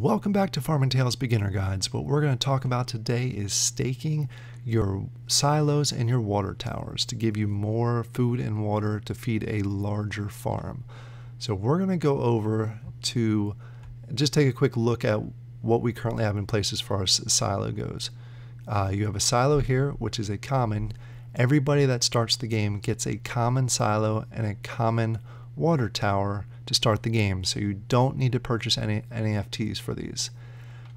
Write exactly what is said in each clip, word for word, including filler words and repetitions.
Welcome back to Farming Tales Beginner Guides. What we're going to talk about today is staking your silos and your water towers to give you more food and water to feed a larger farm. So we're going to go over to just take a quick look at what we currently have in place as far as silo goes. Uh, you have a silo here, which is a common. Everybody that starts the game gets a common silo and a common water tower to start the game, so you don't need to purchase any N F Ts for these.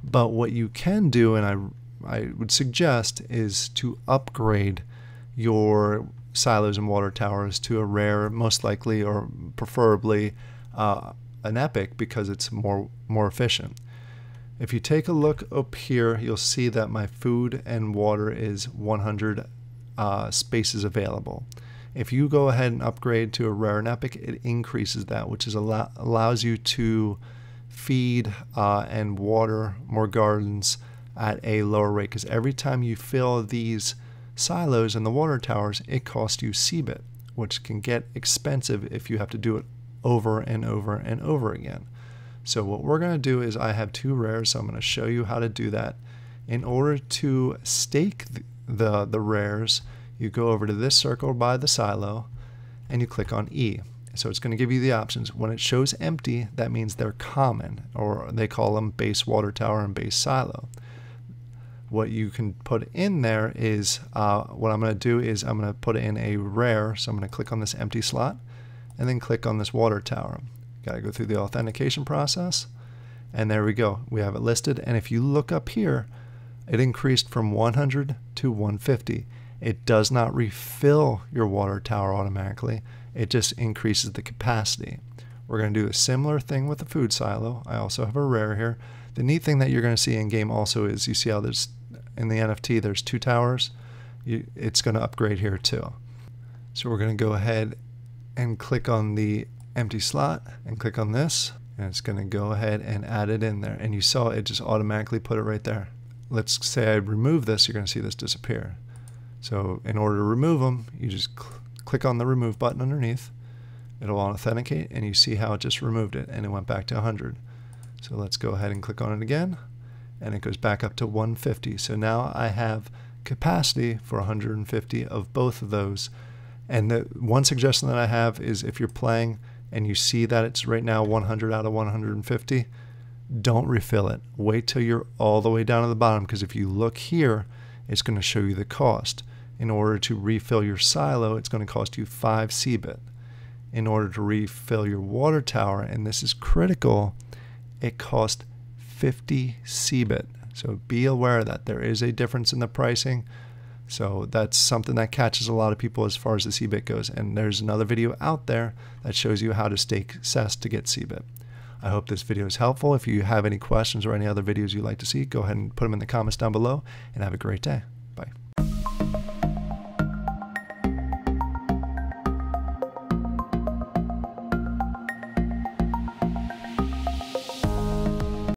But what you can do, and I, I would suggest, is to upgrade your silos and water towers to a rare, most likely, or preferably uh, an epic, because it's more, more efficient. If you take a look up here, you'll see that my food and water is one hundred uh, spaces available. If you go ahead and upgrade to a rare and epic, it increases that, which is allow allows you to feed uh, and water more gardens at a lower rate, because every time you fill these silos and the water towers, it costs you C B I T, which can get expensive if you have to do it over and over and over again. So what we're going to do is I have two rares, so I'm going to show you how to do that. In order to stake the, the, the rares, you go over to this circle by the silo and you click on E. So it's going to give you the options. When it shows empty, that means they're common, or they call them base water tower and base silo. What you can put in there is, uh, what I'm going to do is I'm going to put in a rare. So I'm going to click on this empty slot and then click on this water tower. Got to go through the authentication process. And there we go. We have it listed. And if you look up here, it increased from one hundred to one hundred fifty. It does not refill your water tower automatically. It just increases the capacity. We're going to do a similar thing with the food silo. I also have a rare here. The neat thing that you're going to see in game also is you see how there's in the N F T there's two towers. You, it's going to upgrade here too. So we're going to go ahead and click on the empty slot and click on this, and it's going to go ahead and add it in there. And you saw it just automatically put it right there. Let's say I remove this, you're going to see this disappear. So in order to remove them, you just cl- click on the remove button underneath. It'll authenticate, and you see how it just removed it, and it went back to one hundred. So let's go ahead and click on it again, and it goes back up to one hundred fifty. So now I have capacity for one hundred fifty of both of those. And the one suggestion that I have is if you're playing and you see that it's right now one hundred out of one hundred fifty, don't refill it. Wait till you're all the way down to the bottom, because if you look here, it's going to show you the cost. In order to refill your silo, it's going to cost you five C B I T. In order to refill your water tower, and this is critical, it cost fifty C B I T. So be aware that there is a difference in the pricing. So that's something that catches a lot of people as far as the C B I T goes. And there's another video out there that shows you how to stake C E S S to get C B I T. I hope this video is helpful. If you have any questions or any other videos you'd like to see, go ahead and put them in the comments down below, and have a great day.